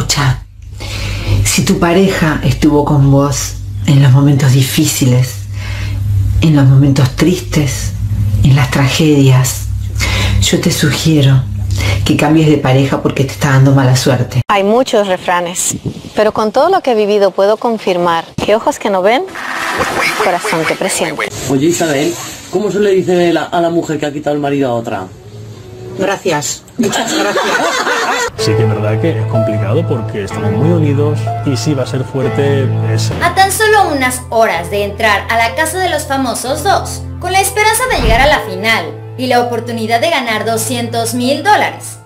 Escucha, si tu pareja estuvo con vos en los momentos difíciles, en los momentos tristes, en las tragedias, yo te sugiero que cambies de pareja porque te está dando mala suerte. Hay muchos refranes, pero con todo lo que he vivido puedo confirmar que ojos que no ven, corazón que presiente. Oye, Isabel, ¿cómo se le dice a la mujer que ha quitado el marido a otra? Gracias, muchas gracias. Sí que es verdad que es complicado porque estamos muy unidos y sí va a ser fuerte eso. A tan solo unas horas de entrar a la casa de los famosos 2, con la esperanza de llegar a la final y la oportunidad de ganar $200.000.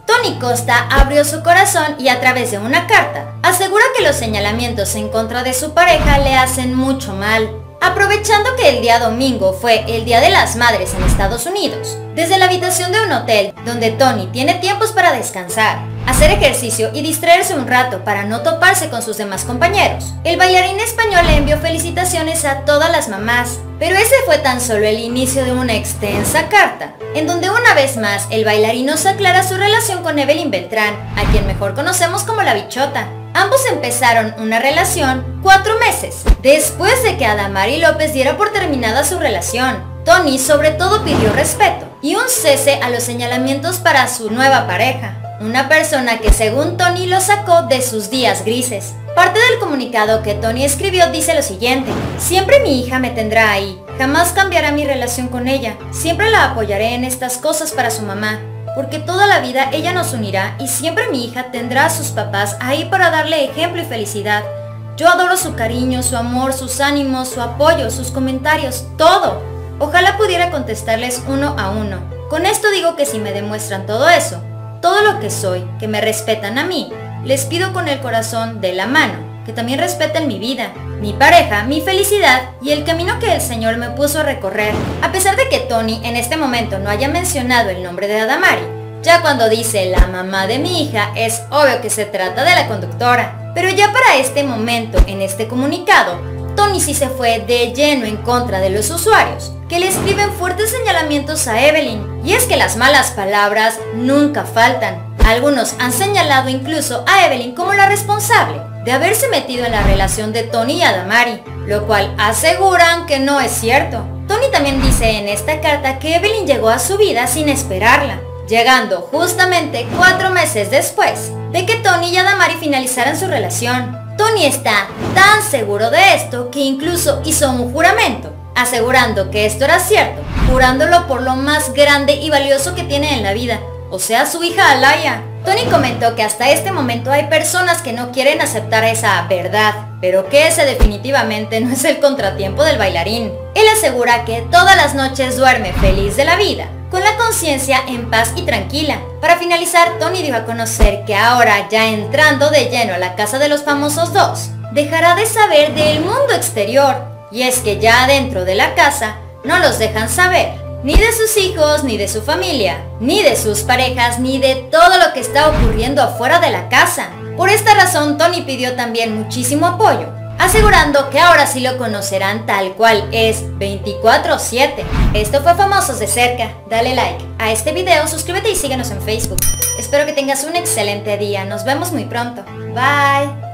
Tony Costa abrió su corazón y a través de una carta asegura que los señalamientos en contra de su pareja le hacen mucho mal. Aprovechando que el día domingo fue el Día de las Madres en Estados Unidos, desde la habitación de un hotel donde Tony tiene tiempos para descansar, hacer ejercicio y distraerse un rato para no toparse con sus demás compañeros, el bailarín español le envió felicitaciones a todas las mamás, pero ese fue tan solo el inicio de una extensa carta, en donde una vez más el bailarín nos aclara su relación con Evelyn Beltrán, a quien mejor conocemos como La Bichota. Ambos empezaron una relación 4 meses después de que Adamari López diera por terminada su relación. Tony sobre todo pidió respeto y un cese a los señalamientos para su nueva pareja, una persona que según Tony lo sacó de sus días grises. Parte del comunicado que Tony escribió dice lo siguiente: siempre mi hija me tendrá ahí, jamás cambiará mi relación con ella, siempre la apoyaré en estas cosas para su mamá, porque toda la vida ella nos unirá y siempre mi hija tendrá a sus papás ahí para darle ejemplo y felicidad. Yo adoro su cariño, su amor, sus ánimos, su apoyo, sus comentarios, todo. Ojalá pudiera contestarles uno a uno. Con esto digo que si me demuestran todo eso, todo lo que soy, que me respetan a mí, les pido con el corazón de la mano que también respeten mi vida, mi pareja, mi felicidad y el camino que el Señor me puso a recorrer. A pesar de que Tony en este momento no haya mencionado el nombre de Adamari, ya cuando dice la mamá de mi hija es obvio que se trata de la conductora. Pero ya para este momento, en este comunicado, Tony sí se fue de lleno en contra de los usuarios, que le escriben fuertes señalamientos a Evelyn. Y es que las malas palabras nunca faltan. Algunos han señalado incluso a Evelyn como la responsable de haberse metido en la relación de Tony y Adamari, lo cual aseguran que no es cierto. Tony también dice en esta carta que Evelyn llegó a su vida sin esperarla, llegando justamente 4 meses después de que Tony y Adamari finalizaran su relación. Tony está tan seguro de esto que incluso hizo un juramento, asegurando que esto era cierto, jurándolo por lo más grande y valioso que tiene en la vida, o sea, su hija Alaya. Tony comentó que hasta este momento hay personas que no quieren aceptar esa verdad, pero que ese definitivamente no es el contratiempo del bailarín. Él asegura que todas las noches duerme feliz de la vida, con la conciencia en paz y tranquila. Para finalizar, Tony dio a conocer que ahora, ya entrando de lleno a la casa de los famosos 2, dejará de saber del mundo exterior. Y es que ya adentro de la casa no los dejan saber, ni de sus hijos, ni de su familia, ni de sus parejas, ni de todo lo que está ocurriendo afuera de la casa. Por esta razón, Tony pidió también muchísimo apoyo, asegurando que ahora sí lo conocerán tal cual es, 24/7. Esto fue Famosos de Cerca. Dale like a este video, suscríbete y síguenos en Facebook. Espero que tengas un excelente día. Nos vemos muy pronto. Bye.